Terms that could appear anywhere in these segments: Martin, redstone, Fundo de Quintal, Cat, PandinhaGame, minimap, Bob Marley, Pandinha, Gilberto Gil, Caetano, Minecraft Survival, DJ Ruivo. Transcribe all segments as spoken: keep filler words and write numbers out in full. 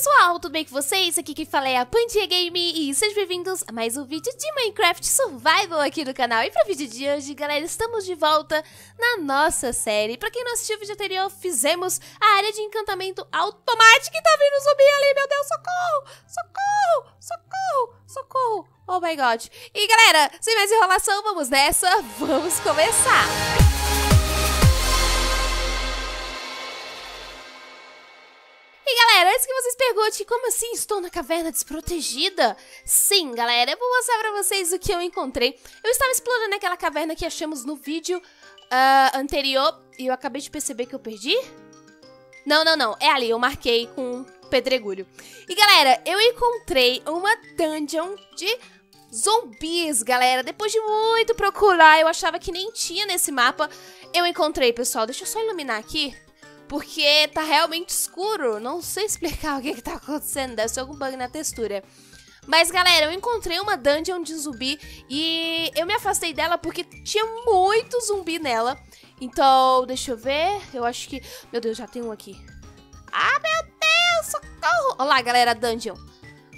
pessoal, tudo bem com vocês? Aqui quem fala é a PandinhaGame e sejam bem-vindos a mais um vídeo de Minecraft Survival aqui no canal. E para o vídeo de hoje, galera, estamos de volta na nossa série. Para quem não assistiu o vídeo anterior, fizemos a área de encantamento automática. E tá vindo zumbi ali, meu Deus, socorro, socorro, socorro, socorro, oh my god. E galera, sem mais enrolação, vamos nessa, vamos começar. Galera, antes que vocês perguntem, como assim estou na caverna desprotegida? Sim, galera, eu vou mostrar pra vocês o que eu encontrei. Eu estava explorando aquela caverna que achamos no vídeo uh, anterior e eu acabei de perceber que eu perdi. Não, não, não, é ali, eu marquei com um pedregulho. E galera, eu encontrei uma dungeon de zumbis, galera. Depois de muito procurar, eu achava que nem tinha nesse mapa. Eu encontrei, pessoal, deixa eu só iluminar aqui. Porque tá realmente escuro, não sei explicar o que que tá acontecendo, deve ser algum bug na textura. Mas galera, eu encontrei uma dungeon de zumbi e eu me afastei dela porque tinha muito zumbi nela. Então, deixa eu ver, eu acho que... Meu Deus, já tem um aqui. Ah, meu Deus, socorro! Olha lá, galera, a dungeon.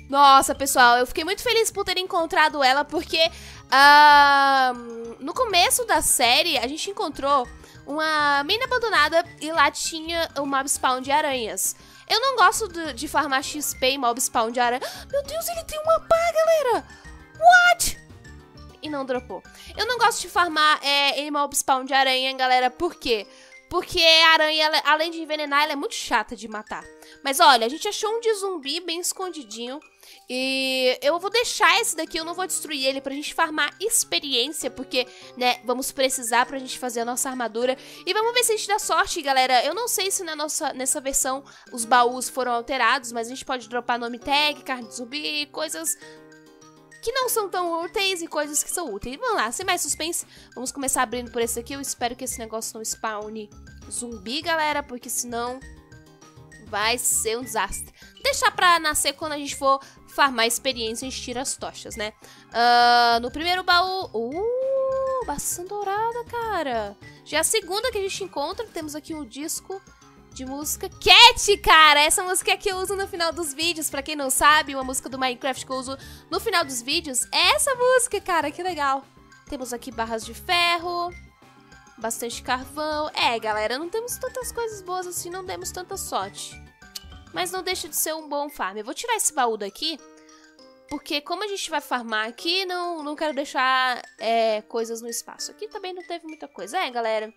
Nossa, pessoal, eu fiquei muito feliz por ter encontrado ela porque... Uh, no começo da série, a gente encontrou... uma mina abandonada e lá tinha um mob spawn de aranhas. Eu não gosto de, de farmar X P em mob spawn de aranha. Meu Deus, ele tem uma pá, galera! What? E não dropou. Eu não gosto de farmar é, em mob spawn de aranha, galera. Por quê? Porque a aranha, ela, além de envenenar, ela é muito chata de matar. Mas olha, a gente achou um de zumbi bem escondidinho. E eu vou deixar esse daqui, eu não vou destruir ele, pra gente farmar experiência, porque, né, vamos precisar pra gente fazer a nossa armadura. E vamos ver se a gente dá sorte, galera. Eu não sei se na nossa, nessa versão os baús foram alterados, mas a gente pode dropar nome tag, carne de zumbi, coisas que não são tão úteis e coisas que são úteis. Vamos lá, sem mais suspense, vamos começar abrindo por esse aqui. Eu espero que esse negócio não spawne zumbi, galera, porque senão... vai ser um desastre. Deixar pra nascer quando a gente for farmar experiência, a gente tira as tochas, né? Uh, no primeiro baú... Uh, maçã dourada, cara. Já é a segunda que a gente encontra. Temos aqui um disco de música. Cat, cara! Essa música que eu uso no final dos vídeos. Pra quem não sabe, uma música do Minecraft que eu uso no final dos vídeos. É essa música, cara. Que legal. Temos aqui barras de ferro... bastante carvão. É, galera, não temos tantas coisas boas assim, não demos tanta sorte. Mas não deixa de ser um bom farm. Eu vou tirar esse baú daqui, porque como a gente vai farmar aqui, não, não quero deixar é, coisas no espaço. Aqui também não teve muita coisa. É, galera,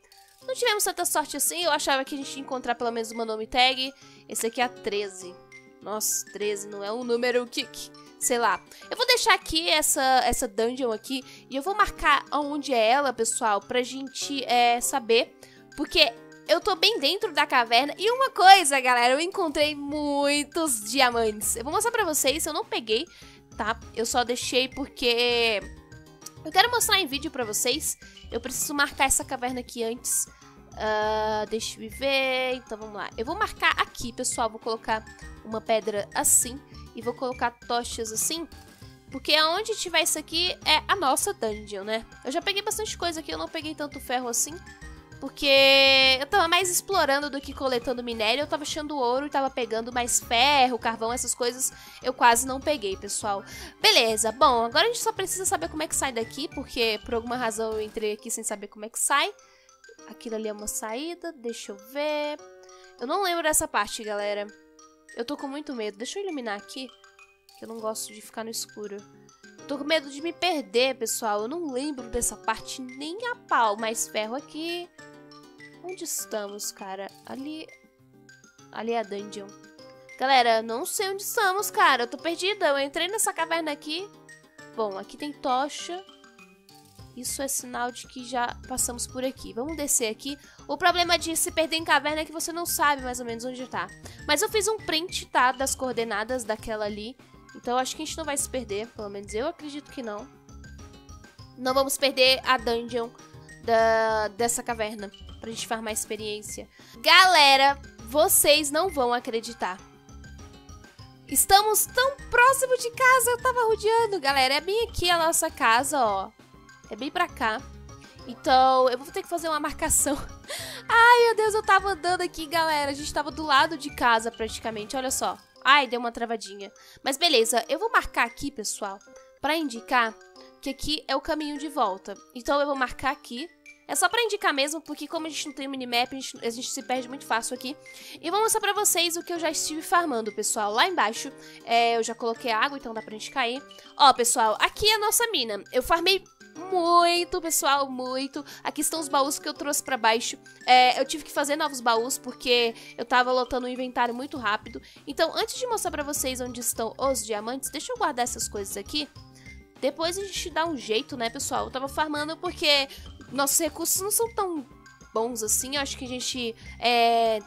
não tivemos tanta sorte assim. Eu achava que a gente ia encontrar pelo menos uma nome tag. Esse aqui é a treze. Nossa, treze não é um número que... sei lá. Eu vou deixar aqui essa, essa dungeon aqui. E eu vou marcar onde é ela, pessoal, pra gente é, saber. Porque eu tô bem dentro da caverna. E uma coisa, galera, eu encontrei muitos diamantes. Eu vou mostrar pra vocês. Eu não peguei, tá? Eu só deixei porque... eu quero mostrar em vídeo pra vocês. Eu preciso marcar essa caverna aqui antes. Uh, deixa eu ver. Então, vamos lá. Eu vou marcar aqui, pessoal. Vou colocar uma pedra assim. E vou colocar tochas assim, porque aonde tiver isso aqui é a nossa dungeon, né? Eu já peguei bastante coisa aqui, eu não peguei tanto ferro assim, porque eu tava mais explorando do que coletando minério. Eu tava achando ouro e tava pegando mais ferro, carvão, essas coisas eu quase não peguei, pessoal. Beleza, bom, agora a gente só precisa saber como é que sai daqui, porque por alguma razão eu entrei aqui sem saber como é que sai. Aquilo ali é uma saída, deixa eu ver... eu não lembro dessa parte, galera. Eu tô com muito medo. Deixa eu iluminar aqui, que eu não gosto de ficar no escuro. Eu tô com medo de me perder, pessoal. Eu não lembro dessa parte nem a pau. Mais ferro aqui. Onde estamos, cara? Ali... ali é a dungeon. Galera, não sei onde estamos, cara. Eu tô perdida. Eu entrei nessa caverna aqui. Bom, aqui tem tocha. Isso é sinal de que já passamos por aqui. Vamos descer aqui. O problema de se perder em caverna é que você não sabe mais ou menos onde tá. Mas eu fiz um print, tá? Das coordenadas daquela ali. Então eu acho que a gente não vai se perder. Pelo menos eu acredito que não. Não vamos perder a dungeon da, dessa caverna. Pra gente farmar experiência. Galera, vocês não vão acreditar. Estamos tão próximo de casa. Eu tava rodeando, galera. É bem aqui a nossa casa, ó. É bem pra cá. Então, eu vou ter que fazer uma marcação. Ai, meu Deus, eu tava andando aqui, galera. A gente tava do lado de casa, praticamente. Olha só. Ai, deu uma travadinha. Mas beleza, eu vou marcar aqui, pessoal, pra indicar que aqui é o caminho de volta. Então eu vou marcar aqui. É só pra indicar mesmo, porque como a gente não tem minimap, a gente, a gente se perde muito fácil aqui. E vou mostrar pra vocês o que eu já estive farmando, pessoal. Lá embaixo, é, eu já coloquei água, então dá pra gente cair. Ó, pessoal, aqui é a nossa mina. Eu farmei muito, pessoal, muito. Aqui estão os baús que eu trouxe pra baixo. É, eu tive que fazer novos baús, porque eu tava lotando o inventário muito rápido. Então, antes de mostrar pra vocês onde estão os diamantes, deixa eu guardar essas coisas aqui. Depois a gente dá um jeito, né, pessoal? Eu tava farmando porque... nossos recursos não são tão bons assim. Eu acho que a gente é,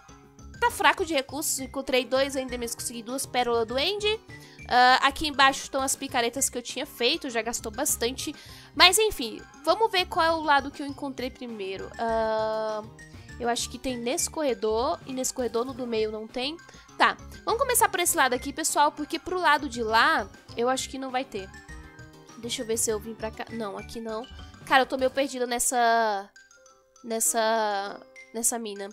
tá fraco de recursos. Encontrei dois ainda, mas consegui duas pérolas do End. Uh, aqui embaixo estão as picaretas que eu tinha feito. Já gastou bastante. Mas enfim, vamos ver qual é o lado que eu encontrei primeiro. Uh, eu acho que tem nesse corredor. E nesse corredor, no do meio não tem. Tá, vamos começar por esse lado aqui, pessoal. Porque pro lado de lá, eu acho que não vai ter. Deixa eu ver se eu vim pra cá. Não, aqui não. Cara, eu tô meio perdida nessa... Nessa... Nessa mina.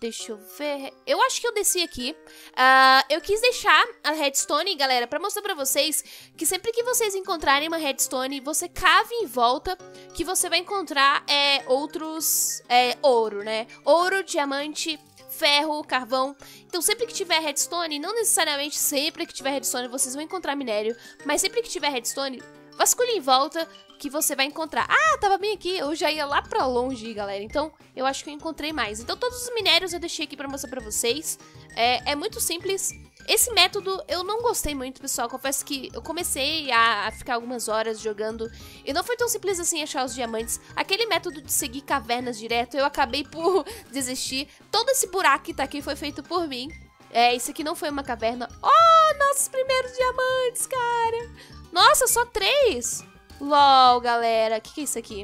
Deixa eu ver... Eu acho que eu desci aqui. Uh, eu quis deixar a redstone, galera, pra mostrar pra vocês que sempre que vocês encontrarem uma redstone, você cave em volta que você vai encontrar é, outros... É, ouro, né? Ouro, diamante... ferro, carvão. Então sempre que tiver redstone, não necessariamente sempre que tiver redstone vocês vão encontrar minério, mas sempre que tiver redstone, vasculhe em volta que você vai encontrar. Ah, tava bem aqui, eu já ia lá pra longe, galera. Então eu acho que eu encontrei mais. Então todos os minérios eu deixei aqui pra mostrar pra vocês. É, é muito simples. Esse método eu não gostei muito, pessoal. Confesso que eu comecei a, a ficar algumas horas jogando e não foi tão simples assim achar os diamantes. Aquele método de seguir cavernas direto, eu acabei por desistir. Todo esse buraco que tá aqui foi feito por mim. É, isso aqui não foi uma caverna. Oh, nossos primeiros diamantes, cara. Nossa, só três. Lol, galera. O que, que é isso aqui?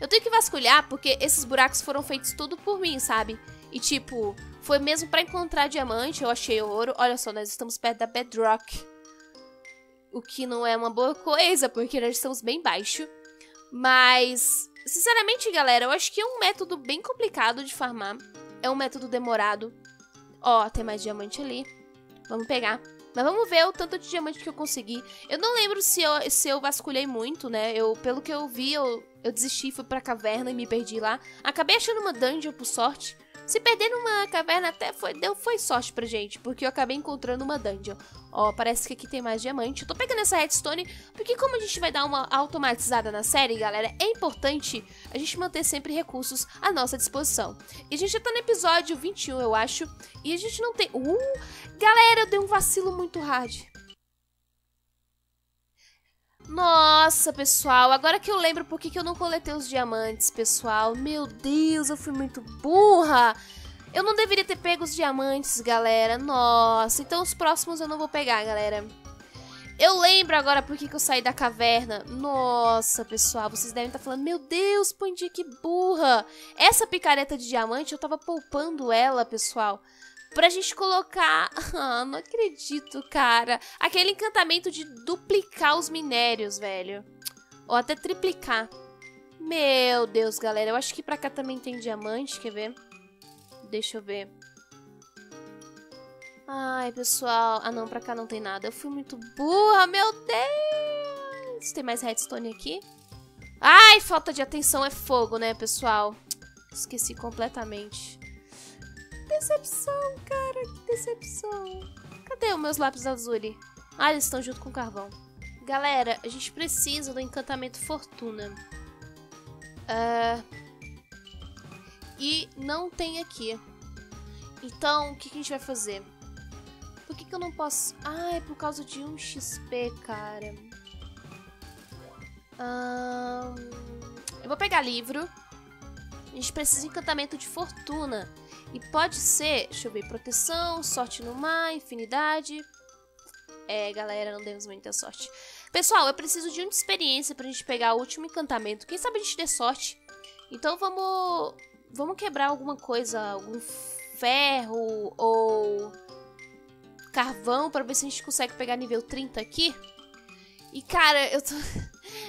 Eu tenho que vasculhar porque esses buracos foram feitos tudo por mim, sabe? E tipo... foi mesmo pra encontrar diamante, eu achei ouro. Olha só, nós estamos perto da bedrock. O que não é uma boa coisa, porque nós estamos bem baixo. Mas, sinceramente, galera, eu acho que é um método bem complicado de farmar. É um método demorado. Ó, tem mais diamante ali. Vamos pegar. Mas vamos ver o tanto de diamante que eu consegui. Eu não lembro se eu, se eu vasculhei muito, né? Eu, pelo que eu vi, eu, eu desisti, fui pra caverna e me perdi lá. Acabei achando uma dungeon, por sorte. Se perder numa caverna até foi, deu, foi sorte pra gente, porque eu acabei encontrando uma dungeon. Ó, parece que aqui tem mais diamante. Eu tô pegando essa redstone, porque como a gente vai dar uma automatizada na série, galera, é importante a gente manter sempre recursos à nossa disposição. E a gente já tá no episódio vinte e um, eu acho, e a gente não tem... Uh, galera, eu dei um vacilo muito hard. Nossa, pessoal, agora que eu lembro por que eu não coletei os diamantes, pessoal. Meu Deus, eu fui muito burra. Eu não deveria ter pego os diamantes, galera. Nossa, então os próximos eu não vou pegar, galera. Eu lembro agora por que eu saí da caverna. Nossa, pessoal, vocês devem estar falando, meu Deus, Pandinha, que burra. Essa picareta de diamante, eu tava poupando ela, pessoal, pra gente colocar... Ah, não acredito, cara. Aquele encantamento de duplicar os minérios, velho. Ou até triplicar. Meu Deus, galera. Eu acho que pra cá também tem diamante. Quer ver? Deixa eu ver. Ai, pessoal. Ah, não. Pra cá não tem nada. Eu fui muito burra. Meu Deus. Tem mais redstone aqui? Ai, falta de atenção é fogo, né, pessoal? Esqueci completamente. Decepção, cara, que decepção. Cadê os meus lápis azul? Ah, eles estão junto com o carvão. Galera, a gente precisa do encantamento fortuna. uh... E não tem aqui. Então, o que, que a gente vai fazer? Por que, que eu não posso... Ah, é por causa de um X P, cara. um... Eu vou pegar livro. A gente precisa de encantamento de fortuna. E pode ser, deixa eu ver, proteção, sorte no mar, infinidade. É, galera, não demos muita sorte. Pessoal, eu preciso de um de experiência pra gente pegar o último encantamento. Quem sabe a gente dê sorte. Então vamos, vamos quebrar alguma coisa, algum ferro ou carvão pra ver se a gente consegue pegar nível trinta aqui. E, cara, eu tô...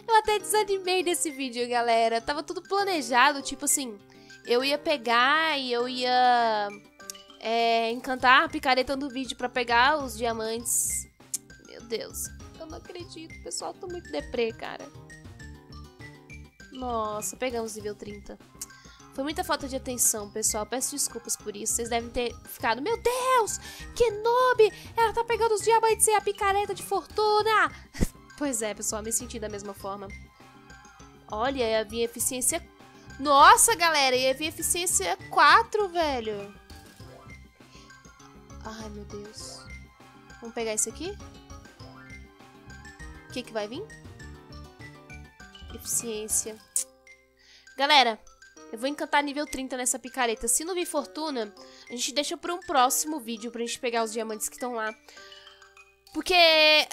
eu até desanimei desse vídeo, galera. Tava tudo planejado, tipo assim... eu ia pegar e eu ia é, encantar a picareta do vídeo pra pegar os diamantes. Meu Deus, eu não acredito, pessoal, tô muito deprê, cara. Nossa, pegamos nível trinta. Foi muita falta de atenção, pessoal. Peço desculpas por isso. Vocês devem ter ficado... Meu Deus! Que noob! Ela tá pegando os diamantes e a picareta de fortuna! Pois é, pessoal. Me senti da mesma forma. Olha, a minha eficiência... Nossa, galera! E a minha eficiência quatro, velho! Ai, meu Deus. Vamos pegar isso aqui? O que que vai vir? Eficiência. Galera, eu vou encantar nível trinta nessa picareta. Se não vir fortuna, a gente deixa pra um próximo vídeo pra gente pegar os diamantes que estão lá. Porque... É...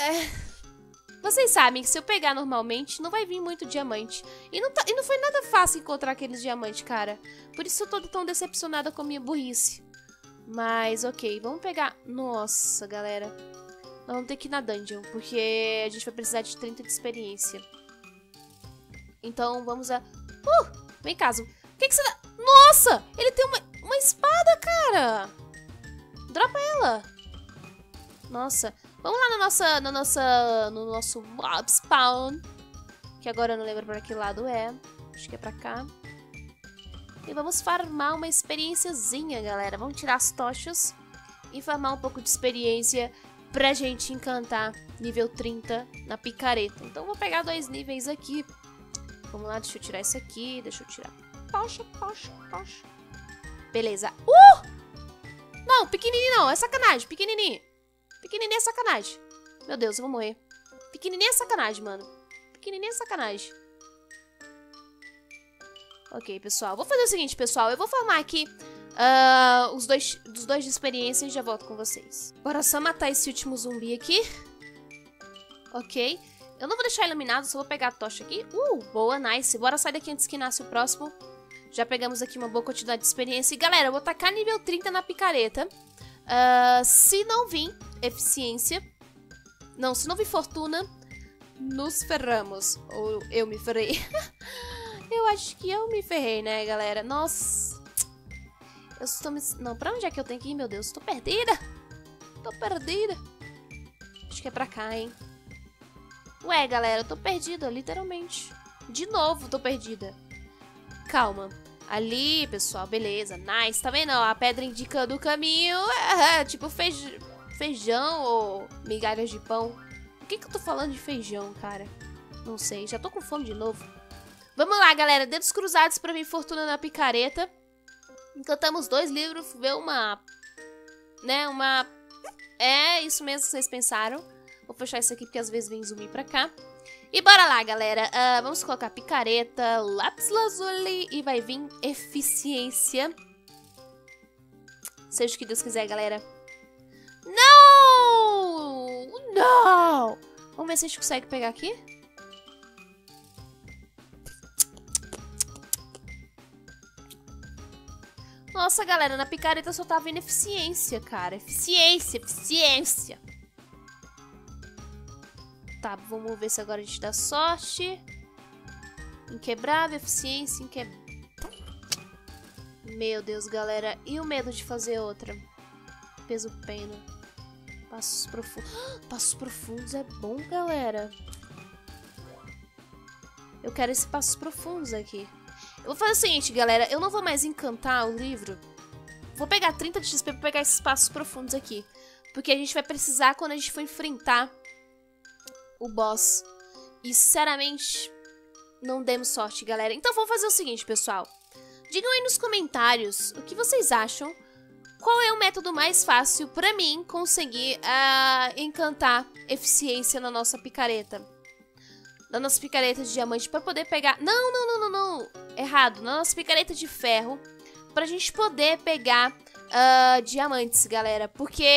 Vocês sabem que se eu pegar normalmente, não vai vir muito diamante. E não, tá... e não foi nada fácil encontrar aqueles diamantes, cara. Por isso eu tô tão decepcionada com a minha burrice. Mas, ok. Vamos pegar... Nossa, galera. Nós vamos ter que ir na dungeon, porque a gente vai precisar de trinta de experiência. Então, vamos a... Uh! Vem cá, Zoom. O que que você dá? Nossa! Ele tem uma, uma espada, cara! Dropa ela! Nossa. Vamos lá na nossa, na nossa, no nosso mob spawn. Que agora eu não lembro pra que lado é. Acho que é pra cá. E vamos farmar uma experiênciazinha, galera. Vamos tirar as tochas e farmar um pouco de experiência pra gente encantar nível trinta na picareta. Então, eu vou pegar dois níveis aqui. Vamos lá, deixa eu tirar isso aqui. Deixa eu tirar. Poxa, poxa, poxa. Beleza. Uh! Não, pequenininho não. É sacanagem. Pequenininho. Pequenininho é sacanagem. Meu Deus, eu vou morrer. Pequenininho é sacanagem, mano. Pequenininho é sacanagem. Ok, pessoal. Vou fazer o seguinte, pessoal. Eu vou formar aqui uh, os dois, os dois de experiência e já volto com vocês. Bora só matar esse último zumbi aqui. Ok. Eu não vou deixar iluminado, só vou pegar a tocha aqui. Uh, boa, nice. Bora sair daqui antes que nasce o próximo. Já pegamos aqui uma boa quantidade de experiência. E, galera, eu vou tacar nível trinta na picareta. Uh, se não vir eficiência... Não, se não vir fortuna, nos ferramos. Ou eu me ferrei. Eu acho que eu me ferrei, né, galera? Nossa. Eu estou me... Não, pra onde é que eu tenho que ir? Meu Deus, tô perdida. Tô perdida. Acho que é pra cá, hein? Ué, galera, eu tô perdida, literalmente. De novo, tô perdida. Calma. Ali, pessoal, beleza. Nice. Tá vendo? A pedra indicando o caminho. É, tipo feij... feijão ou migalhas de pão. Por que que eu tô falando de feijão, cara? Não sei. Já tô com fome de novo. Vamos lá, galera. Dedos cruzados pra vir fortuna na picareta. Encantamos dois livros. Vê uma... Né? Uma... É isso mesmo que vocês pensaram. Vou fechar isso aqui porque às vezes vem zumbi pra cá. E bora lá, galera. Uh, vamos colocar picareta, lápis lazuli e vai vir eficiência. Seja o que Deus quiser, galera. Não! Não! Vamos ver se a gente consegue pegar aqui. Nossa, galera, na picareta só tá vindo eficiência, cara. Eficiência, eficiência. Tá, vamos ver se agora a gente dá sorte. Inquebrável, eficiência, inquebrável. Meu Deus, galera. E o medo de fazer outra? Peso pena. Passos profundos. Passos profundos é bom, galera. Eu quero esses passos profundos aqui. Eu vou fazer o seguinte, galera. Eu não vou mais encantar o livro. Vou pegar trinta de X P pra pegar esses passos profundos aqui. Porque a gente vai precisar quando a gente for enfrentar o boss. E sinceramente não demos sorte, galera. Então vamos fazer o seguinte, pessoal. Digam aí nos comentários o que vocês acham. Qual é o método mais fácil pra mim conseguir uh, encantar eficiência na nossa picareta. Na nossa picareta de diamante pra poder pegar... Não, não, não, não, não. Errado. Na nossa picareta de ferro pra gente poder pegar Uh, diamantes, galera. Porque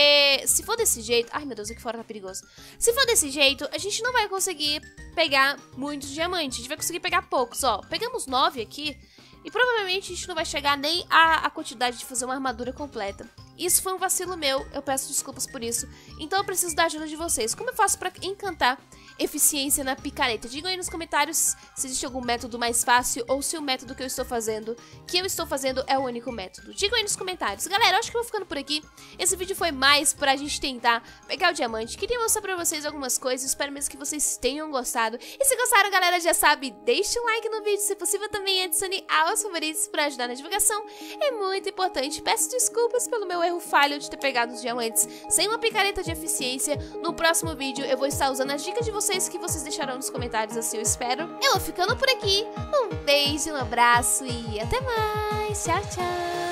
se for desse jeito... Ai, meu Deus, aqui fora tá perigoso. Se for desse jeito, a gente não vai conseguir pegar muitos diamantes. A gente vai conseguir pegar poucos, ó. Pegamos nove aqui. E provavelmente a gente não vai chegar nem à, à quantidade de fazer uma armadura completa. Isso foi um vacilo meu, eu peço desculpas por isso. Então eu preciso da ajuda de vocês. Como eu faço pra encantar eficiência na picareta? Digam aí nos comentários se existe algum método mais fácil ou se o método que eu estou fazendo, que eu estou fazendo é o único método. Digam aí nos comentários. Galera, eu acho que eu vou ficando por aqui. Esse vídeo foi mais pra gente tentar pegar o diamante. Queria mostrar pra vocês algumas coisas, espero mesmo que vocês tenham gostado. E se gostaram, galera, já sabe, deixe um like no vídeo, se possível também adicione aos favoritos pra ajudar na divulgação. É muito importante. Peço desculpas pelo meu erro falho de ter pegado os diamantes sem uma picareta de eficiência. No próximo vídeo eu vou estar usando as dicas de vocês que vocês deixaram nos comentários, assim eu espero. Eu vou ficando por aqui. Um beijo, um abraço e até mais. Tchau, tchau.